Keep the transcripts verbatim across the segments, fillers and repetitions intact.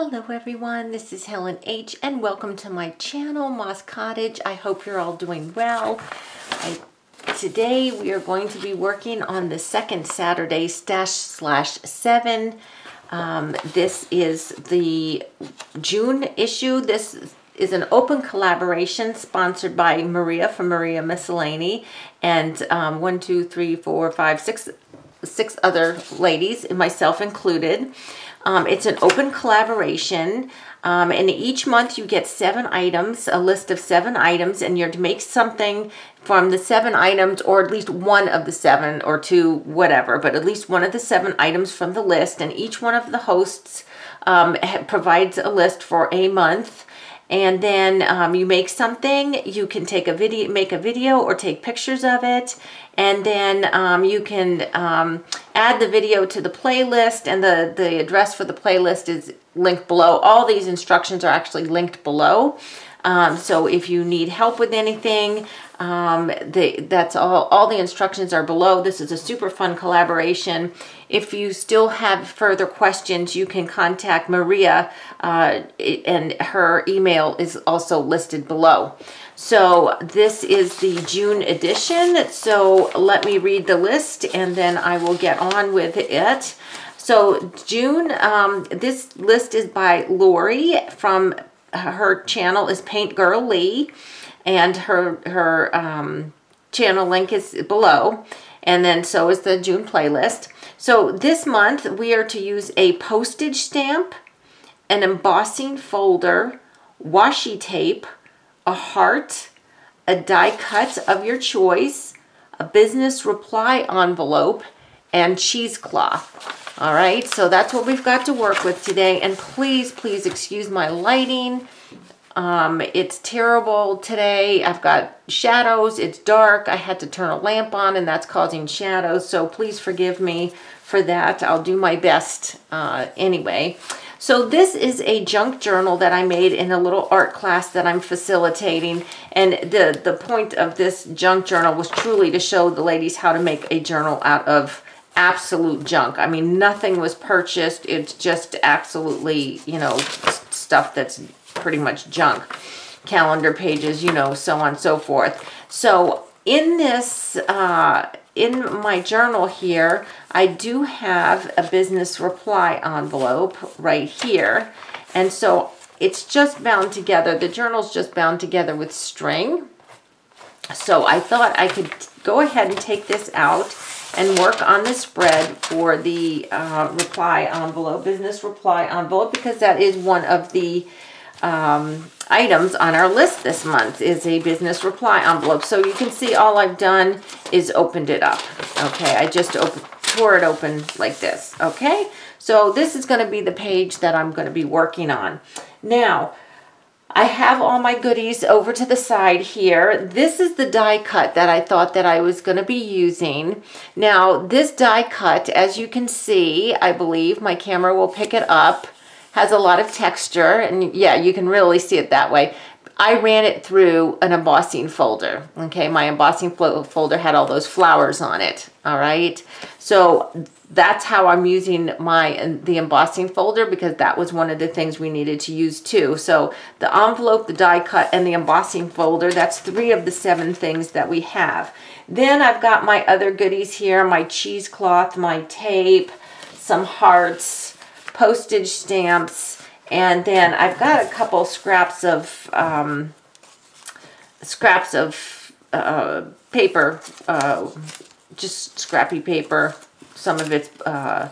Hello everyone, this is Helen H and welcome to my channel, Moss Cottage. I hope you're all doing well. I, today we are going to be working on the second Saturday stash slash seven. Um, this is the June issue. This is an open collaboration sponsored by Maria from Maria's Miscellany and um, one, two, three, four, five, six, six other ladies, myself included. Um, it's an open collaboration, um, and each month you get seven items, a list of seven items, and you're to make something from the seven items, or at least one of the seven or two, whatever, but at least one of the seven items from the list. And each one of the hosts um, provides a list for a month. And then um, you make something, you can take a video, make a video or take pictures of it. And then um, you can um, add the video to the playlist, and the, the address for the playlist is linked below. All these instructions are actually linked below. Um, so if you need help with anything, um, the, that's all, all the instructions are below. This is a super fun collaboration. If you still have further questions, you can contact Maria, uh, and her email is also listed below. So this is the June edition. So let me read the list and then I will get on with it. So June, um, this list is by Lori from her channel is Paint Girl Lee, and her her um, channel link is below, and then so is the June playlist. So this month we are to use a postage stamp, an embossing folder, washi tape, a heart, a die cut of your choice, a business reply envelope, and cheesecloth. All right, so that's what we've got to work with today. And please, please excuse my lighting. Um, it's terrible today. I've got shadows, it's dark. I had to turn a lamp on and that's causing shadows. So please forgive me for that. I'll do my best uh, anyway. So this is a junk journal that I made in a little art class that I'm facilitating. And the, the point of this junk journal was truly to show the ladies how to make a journal out of absolute junk. I mean, nothing was purchased. It's just absolutely, you know, stuff that's pretty much junk. Calendar pages, you know, so on and so forth. So in this, uh, in my journal here, I do have a business reply envelope right here. And so it's just bound together. The journal's just bound together with string. So I thought I could go ahead and take this out and work on the spread for the uh, reply envelope, business reply envelope, because that is one of the um, items on our list this month is a business reply envelope. So you can see all I've done is opened it up. Okay, I just open, tore it open like this. Okay, so this is going to be the page that I'm going to be working on. Now, I have all my goodies over to the side here. This is the die cut that I thought that I was going to be using. Now, this die cut, as you can see, I believe my camera will pick it up, has a lot of texture, and yeah, you can really see it that way. I ran it through an embossing folder. Okay, my embossing folder had all those flowers on it. All right, so that's how I'm using my the embossing folder, because that was one of the things we needed to use too. So the envelope, the die cut, and the embossing folder, that's three of the seven things that we have. Then I've got my other goodies here, my cheesecloth, my tape, some hearts, postage stamps, and then I've got a couple scraps of um, scraps of uh, paper, uh, just scrappy paper. Some of it's, uh,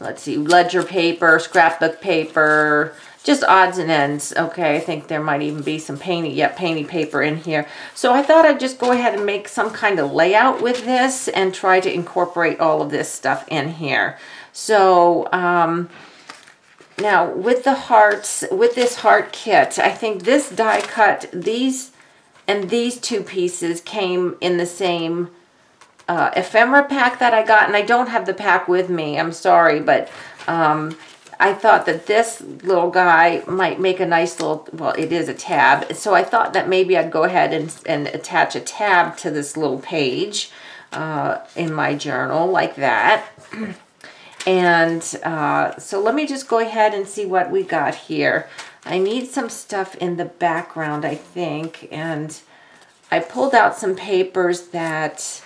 let's see, ledger paper, scrapbook paper, just odds and ends. Okay, I think there might even be some painting, yeah, painting paper in here. So I thought I'd just go ahead and make some kind of layout with this and try to incorporate all of this stuff in here. So um, now with the hearts, with this heart kit, I think this die cut, these and these two pieces came in the same Uh, ephemera pack that I got, and I don't have the pack with me, I'm sorry, but um, I thought that this little guy might make a nice little, well, it is a tab, so I thought that maybe I'd go ahead and, and attach a tab to this little page uh, in my journal like that. And uh, so let me just go ahead and see what we got here. I need some stuff in the background, I think. And I pulled out some papers that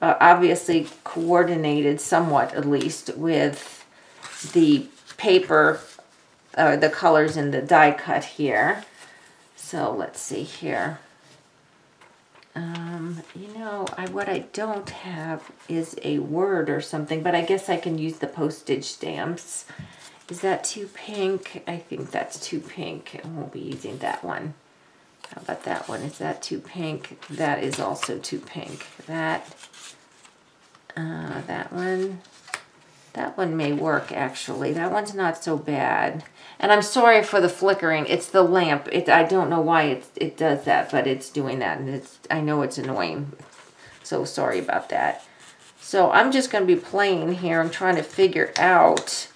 uh, obviously coordinated somewhat, at least, with the paper, uh, the colors in the die cut here. So let's see here. Um, you know, I, what I don't have is a word or something, but I guess I can use the postage stamps. Is that too pink? I think that's too pink. I won't be using that one. How about that one? Is that too pink? That is also too pink. That, uh, that one, that one may work actually. That one's not so bad. And I'm sorry for the flickering. It's the lamp. It, I don't know why it, it does that, but it's doing that. And it's, I know it's annoying. So sorry about that. So I'm just going to be playing here. I'm trying to figure out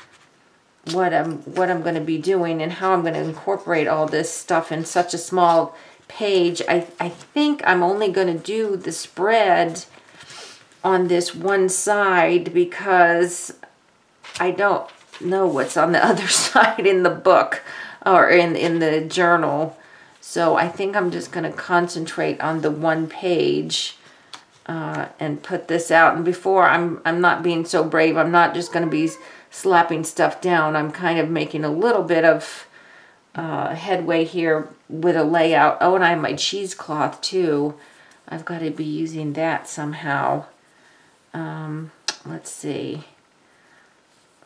what I'm, what I'm going to be doing and how I'm going to incorporate all this stuff in such a small page. I, I think I'm only going to do the spread on this one side because I don't know what's on the other side in the book or in, in the journal. So I think I'm just going to concentrate on the one page uh, and put this out. And before, I'm, I'm not being so brave. I'm not just going to be slapping stuff down. I'm kind of making a little bit of uh, headway here with a layout. Oh, and I have my cheesecloth too. I've got to be using that somehow. Um, let's see.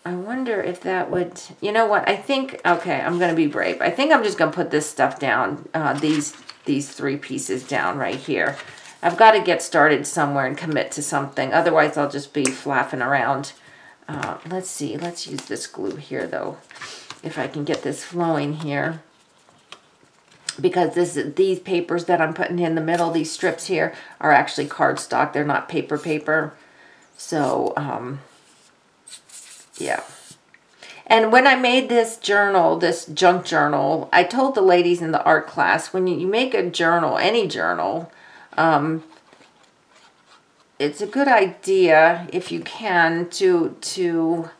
I wonder if that would, you know what, I think, okay, I'm going to be brave. I think I'm just going to put this stuff down, uh, these these three pieces down right here. I've got to get started somewhere and commit to something. Otherwise, I'll just be flapping around. Uh, let's see, let's use this glue here, though, if I can get this flowing here. Because this, these papers that I'm putting in the middle, these strips here, are actually cardstock. They're not paper paper. So, um... yeah. And when I made this journal, this junk journal, I told the ladies in the art class, when you make a journal, any journal, um, it's a good idea, if you can, to, to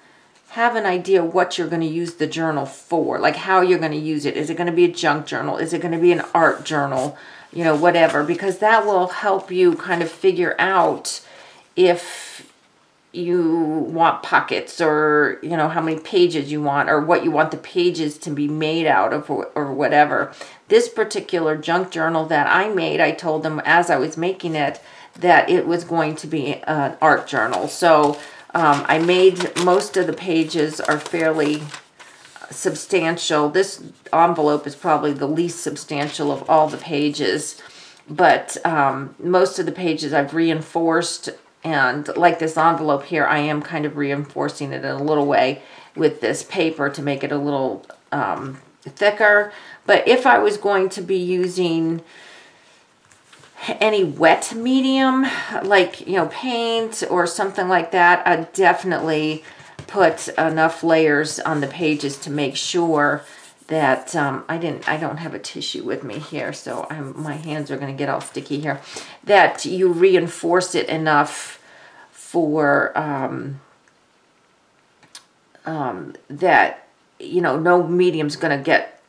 have an idea what you're going to use the journal for, like how you're going to use it. Is it going to be a junk journal? Is it going to be an art journal? You know, whatever, because that will help you kind of figure out if you want pockets, or you know how many pages you want, or what you want the pages to be made out of, or, or whatever. This particular junk journal that I made, I told them as I was making it that it was going to be an art journal. So um, I made, most of the pages are fairly substantial. This envelope is probably the least substantial of all the pages, but um, most of the pages I've reinforced. And like this envelope here, I am kind of reinforcing it in a little way with this paper to make it a little um, thicker. But if I was going to be using any wet medium, like, you know, paint or something like that, I'd definitely put enough layers on the pages to make sure that um, I didn't, I don't have a tissue with me here, so I'm, my hands are going to get all sticky here, that you reinforce it enough for, um, um, that, you know, no medium's going to get,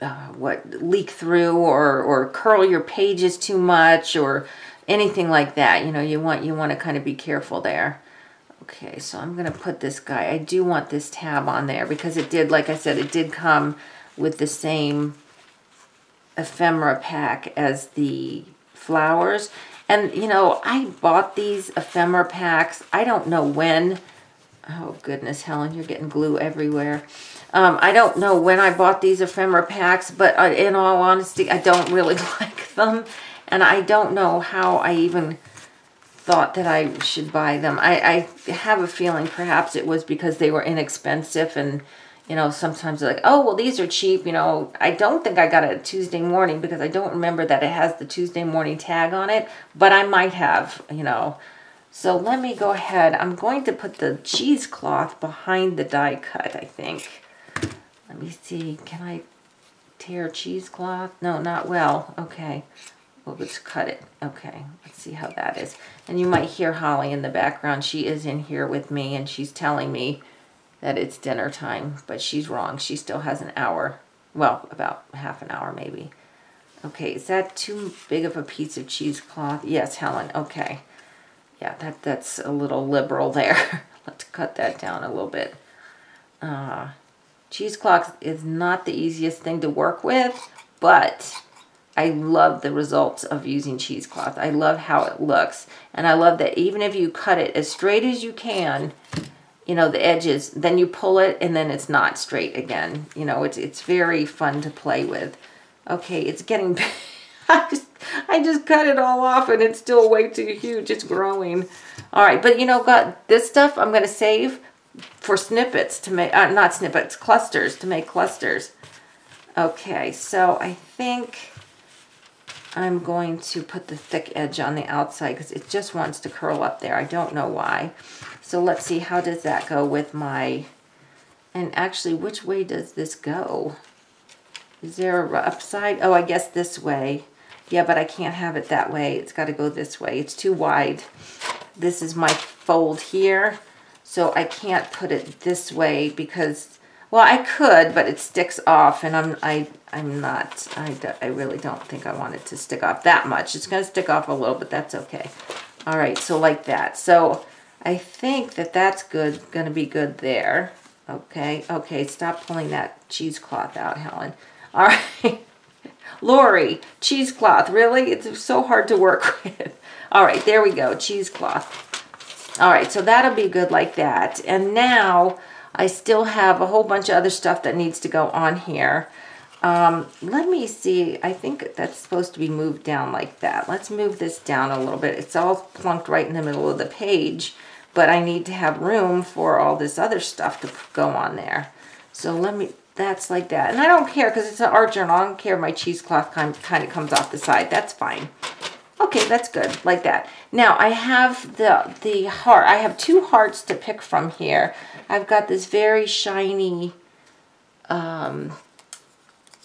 uh, what, leak through or, or curl your pages too much or anything like that. You know, you want, you want to kind of be careful there. Okay, so I'm going to put this guy. I do want this tab on there because it did, like I said, it did come with the same ephemera pack as the flowers. And, you know, I bought these ephemera packs. I don't know when. Oh, goodness, Helen, you're getting glue everywhere. Um, I don't know when I bought these ephemera packs, but in all honesty, I don't really like them. And I don't know how I even thought that I should buy them. I, I have a feeling perhaps it was because they were inexpensive and, you know, sometimes they're like, oh, well, these are cheap, you know. I don't think I got a Tuesday morning because I don't remember that it has the Tuesday morning tag on it, but I might have, you know. So let me go ahead. I'm going to put the cheesecloth behind the die cut, I think. Let me see. Can I tear cheesecloth? No, not well. Okay. Well, let's cut it. Okay, let's see how that is. And you might hear Holly in the background. She is in here with me, and she's telling me that it's dinner time, but she's wrong. She still has an hour. Well, about half an hour maybe. Okay, is that too big of a piece of cheesecloth? Yes, Helen, okay. Yeah, that, that's a little liberal there. Let's cut that down a little bit. Uh, cheesecloth is not the easiest thing to work with, but I love the results of using cheesecloth. I love how it looks, and I love that even if you cut it as straight as you can, you know, the edges, then you pull it and then it's not straight again. You know, it's, it's very fun to play with. Okay, it's getting big. I just, I just cut it all off and it's still way too huge. It's growing. All right, but you know, got this stuff I'm going to save for snippets to make, uh, not snippets, clusters, to make clusters. Okay, so I think I'm going to put the thick edge on the outside because it just wants to curl up there. I don't know why. So let's see, how does that go with my, and actually, which way does this go? Is there a upside? Oh, I guess this way. Yeah, but I can't have it that way. It's got to go this way. It's too wide. This is my fold here, so I can't put it this way because, well, I could, but it sticks off, and I'm I I'm not. I do, I really don't think I want it to stick off that much. It's going to stick off a little, but that's okay. All right, so like that. So I think that that's good. Going to be good there. Okay. Okay. Stop pulling that cheesecloth out, Helen. All right, Lori, cheesecloth, really? It's so hard to work with. All right, there we go, cheesecloth. All right, so that'll be good like that. And now I still have a whole bunch of other stuff that needs to go on here. Um, let me see, I think that's supposed to be moved down like that. Let's move this down a little bit. It's all plunked right in the middle of the page, but I need to have room for all this other stuff to go on there. So let me... That's like that. And I don't care because it's an art journal. I don't care if my cheesecloth kind of comes off the side. That's fine. Okay, that's good. Like that. Now, I have the, the heart. I have two hearts to pick from here. I've got this very shiny, um,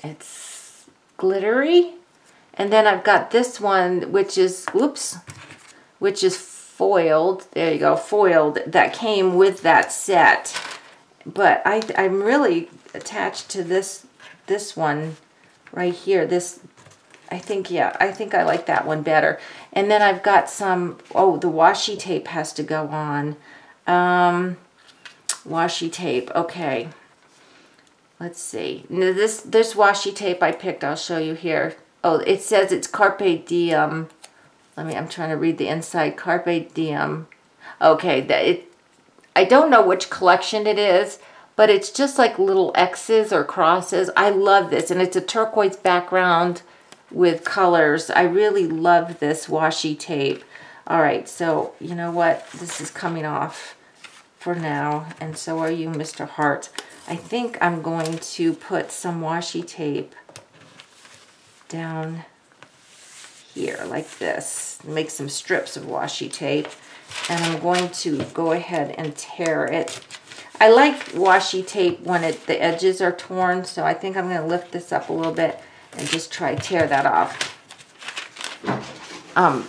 it's glittery. And then I've got this one, which is, whoops, which is foiled. There you go, foiled. That came with that set. But I, I'm really... attached to this this one right here. This, I think, yeah, I think I like that one better. And then I've got some, oh, the washi tape has to go on. Um, washi tape, okay. Let's see. Now this, this washi tape I picked, I'll show you here. Oh, it says it's Carpe Diem. Let me, I'm trying to read the inside. Carpe Diem. Okay, that it, I don't know which collection it is, but it's just like little X's or crosses. I love this, and it's a turquoise background with colors. I really love this washi tape. All right, so you know what? This is coming off for now, and so are you, Mister Hart. I think I'm going to put some washi tape down here like this, make some strips of washi tape, and I'm going to go ahead and tear it. I like washi tape when it, the edges are torn, so I think I'm going to lift this up a little bit and just try to tear that off. Um,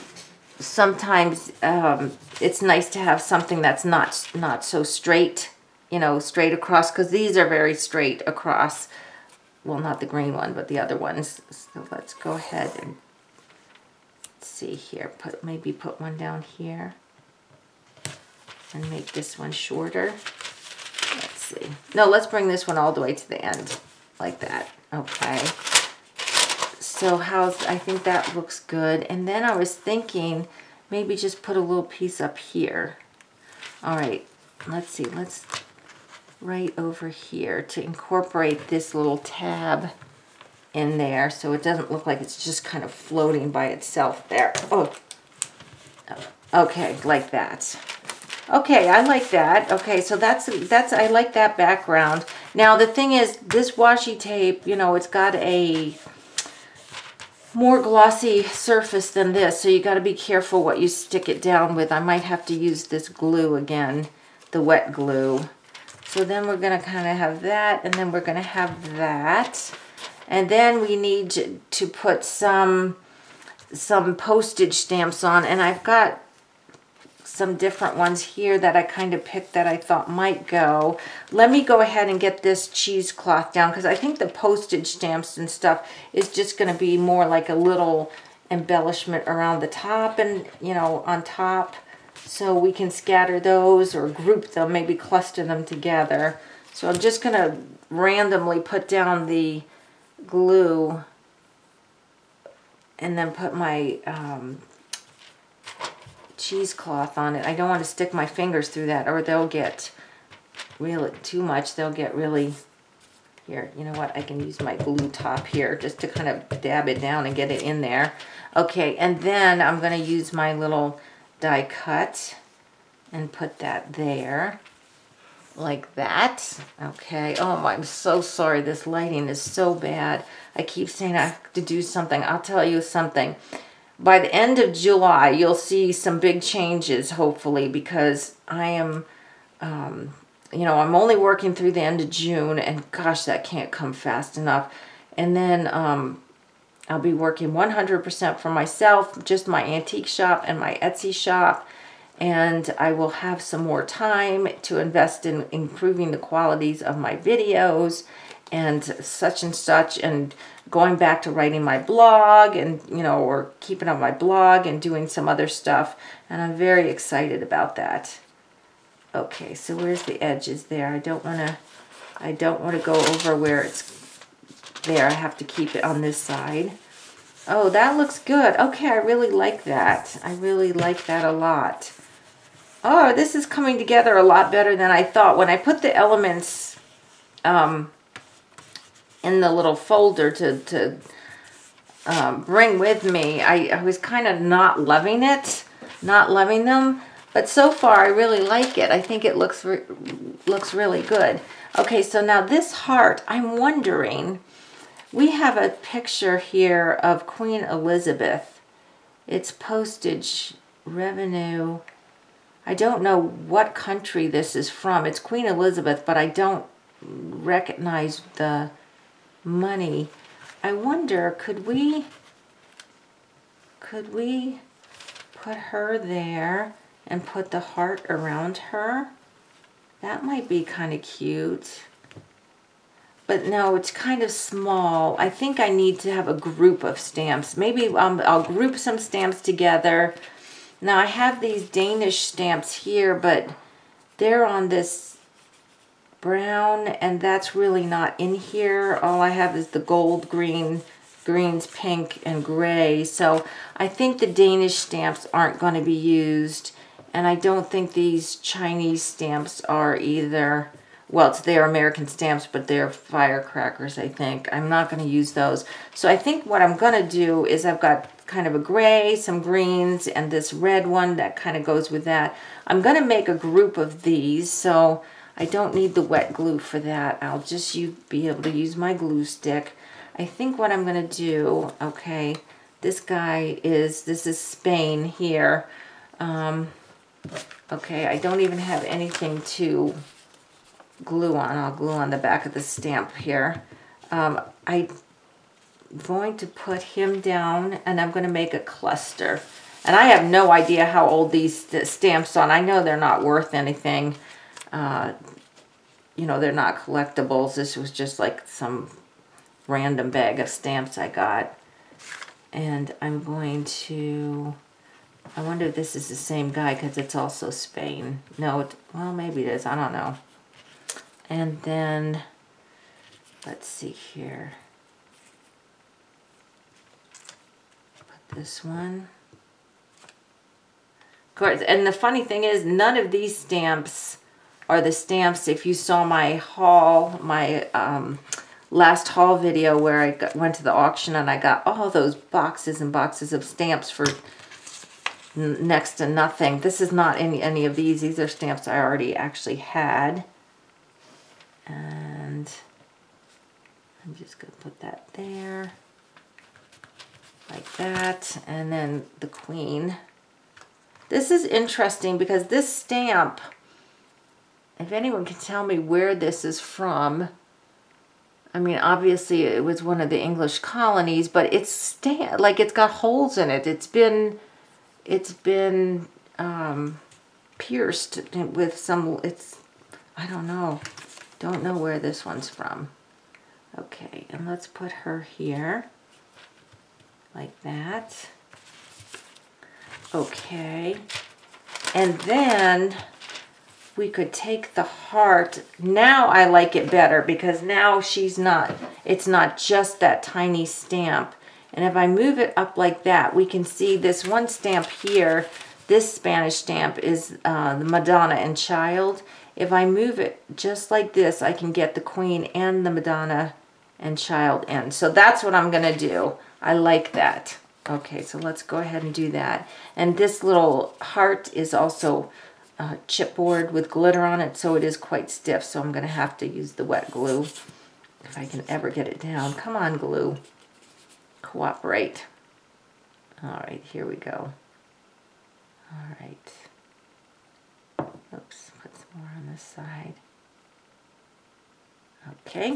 sometimes um, it's nice to have something that's not, not so straight, you know, straight across, because these are very straight across. Well, not the green one, but the other ones. So let's go ahead and see here. Put, maybe put one down here and make this one shorter. No, let's bring this one all the way to the end like that. Okay, so how's, I think that looks good. And then I was thinking maybe just put a little piece up here. All right, let's see, let's right over here to incorporate this little tab in there so it doesn't look like it's just kind of floating by itself there. Oh, okay, like that. Okay, I like that. Okay, so that's, that's, I like that background. Now, the thing is, this washi tape, you know, it's got a more glossy surface than this, so you got to be careful what you stick it down with. I might have to use this glue again, the wet glue. So then we're going to kind of have that, and then we're going to have that. And then we need to put some some postage stamps on, and I've got some different ones here that I kind of picked that I thought might go. Let me go ahead and get this cheesecloth down, because I think the postage stamps and stuff is just going to be more like a little embellishment around the top and, you know, on top. So we can scatter those or group them, maybe cluster them together. So I'm just going to randomly put down the glue and then put my um, cheesecloth on it. I don't want to stick my fingers through that, or they'll get really too much. They'll get really... Here, you know what? I can use my glue top here just to kind of dab it down and get it in there. Okay, and then I'm going to use my little die cut and put that there like that. Okay. Oh, I'm so sorry. This lighting is so bad. I keep saying I have to do something. I'll tell you something. By the end of July, you'll see some big changes, hopefully, because I am, um, you know, I'm only working through the end of June, and gosh, that can't come fast enough. And then, um, I'll be working one hundred percent for myself, just my antique shop and my Etsy shop, and I will have some more time to invest in improving the qualities of my videos and such and such, and going back to writing my blog and, you know, or keeping on my blog and doing some other stuff, and I'm very excited about that. Okay, so where's the edges there? I don't want to, I don't want to go over where it's there. I have to keep it on this side. Oh, that looks good. Okay, I really like that. I really like that a lot. Oh, this is coming together a lot better than I thought. When I put the elements um, in the little folder to, to um, bring with me, I, I was kind of not loving it, not loving them. But so far, I really like it. I think it looks, re looks really good. Okay, so now this heart, I'm wondering... We have a picture here of Queen Elizabeth. It's postage revenue. I don't know what country this is from. It's Queen Elizabeth, but I don't recognize the money. I wonder, could we, could we put her there and put the heart around her? That might be kind of cute. But no, it's kind of small. I think I need to have a group of stamps. Maybe um, I'll group some stamps together. Now I have these Danish stamps here, but they're on this brown, and that's really not in here. All I have is the gold, green, greens, pink, and gray. So I think the Danish stamps aren't going to be used, and I don't think these Chinese stamps are either. Well, it's their American stamps, but they're firecrackers, I think. I'm not going to use those. So I think what I'm going to do is I've got kind of a gray, some greens, and this red one that kind of goes with that. I'm going to make a group of these, so I don't need the wet glue for that. I'll just use, be able to use my glue stick. I think what I'm going to do, okay, this guy is, this is Spain here. Um, okay, I don't even have anything to... glue on. I'll glue on the back of the stamp here. Um, I'm going to put him down, and I'm going to make a cluster. And I have no idea how old these st stamps are. I know they're not worth anything. Uh, you know, they're not collectibles. This was just like some random bag of stamps I got. And I'm going to... I wonder if this is the same guy, because it's also Spain. No, it, well, maybe it is. I don't know. And then, let's see here, put this one. Of course, and the funny thing is, none of these stamps are the stamps, if you saw my haul, my um, last haul video where I got, went to the auction and I got all those boxes and boxes of stamps for next to nothing. This is not any, any of these. These are stamps I already actually had. And I'm just going to put that there, like that, and then the queen. This is interesting because this stamp, if anyone can tell me where this is from, I mean, obviously it was one of the English colonies, but it's sta like it's got holes in it. It's been, it's been um, pierced with some. It's, I don't know, don't know where this one's from. Okay, and let's put her here, like that. Okay, and then we could take the heart. Now I like it better because now she's not, it's not just that tiny stamp. And if I move it up like that, we can see this one stamp here, this Spanish stamp is uh, the Madonna and Child. If I move it just like this, I can get the Queen and the Madonna and Child in. So that's what I'm gonna do. I like that. Okay, so let's go ahead and do that. And this little heart is also Uh, chipboard with glitter on it, so it is quite stiff, so I'm gonna have to use the wet glue if I can ever get it down. Come on, glue, cooperate. All right, here we go. All right, oops, put some more on this side. Okay,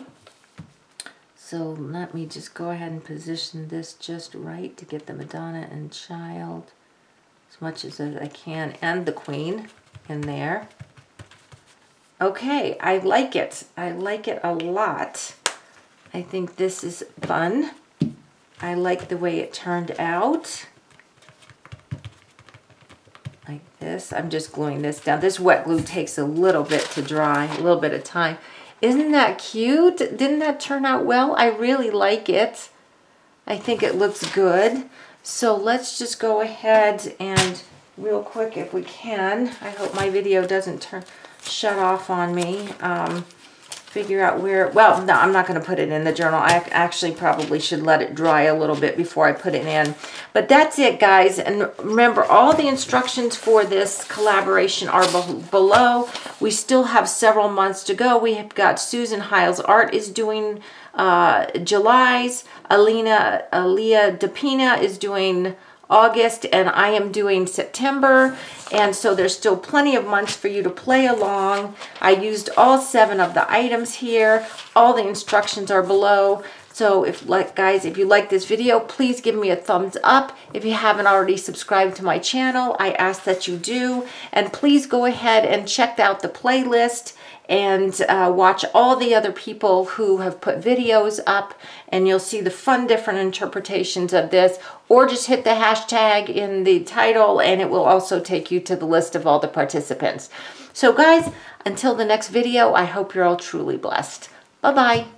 so let me just go ahead and position this just right to get the Madonna and Child, as much as I can, and the Queen in there. Okay, I like it. I like it a lot. I think this is fun. I like the way it turned out. Like this. I'm just gluing this down. This wet glue takes a little bit to dry, a little bit of time. Isn't that cute? Didn't that turn out well? I really like it. I think it looks good. So let's just go ahead and real quick if we can. I hope my video doesn't turn shut off on me. Um, figure out where, well, no, I'm not gonna put it in the journal. I actually probably should let it dry a little bit before I put it in. But that's it, guys. And remember, all the instructions for this collaboration are be below. We still have several months to go. We have got Susan Hiles Art is doing Uh, July's, Alina, Alina Depina is doing August, and I am doing September, and so there's still plenty of months for you to play along. I used all seven of the items here. All the instructions are below. So if like guys, if you like this video, please give me a thumbs up. If you haven't already subscribed to my channel, I ask that you do. And please go ahead and check out the playlist and uh, watch all the other people who have put videos up, and you'll see the fun different interpretations of this, or just hit the hashtag in the title and it will also take you to the list of all the participants. So guys, until the next video, I hope you're all truly blessed. Bye-bye.